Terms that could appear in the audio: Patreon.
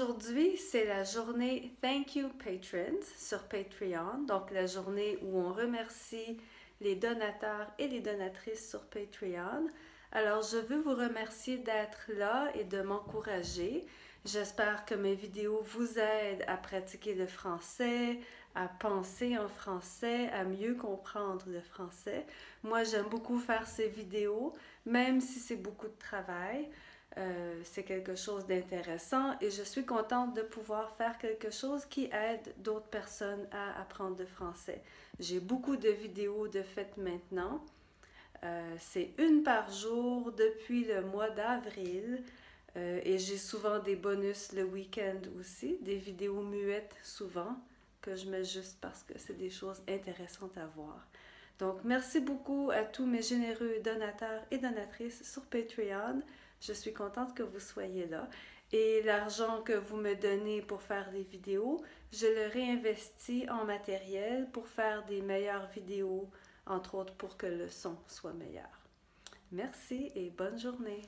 Aujourd'hui, c'est la journée Thank You Patrons sur Patreon, donc la journée où on remercie les donateurs et les donatrices sur Patreon. Alors, je veux vous remercier d'être là et de m'encourager. J'espère que mes vidéos vous aident à pratiquer le français, à penser en français, à mieux comprendre le français. Moi, j'aime beaucoup faire ces vidéos, même si c'est beaucoup de travail. C'est quelque chose d'intéressant et je suis contente de pouvoir faire quelque chose qui aide d'autres personnes à apprendre le français. J'ai beaucoup de vidéos de fait maintenant. C'est une par jour depuis le mois d'avril et j'ai souvent des bonus le week-end aussi, des vidéos muettes souvent que je mets juste parce que c'est des choses intéressantes à voir. Donc merci beaucoup à tous mes généreux donateurs et donatrices sur Patreon. Je suis contente que vous soyez là et l'argent que vous me donnez pour faire des vidéos, je le réinvestis en matériel pour faire des meilleures vidéos, entre autres pour que le son soit meilleur. Merci et bonne journée!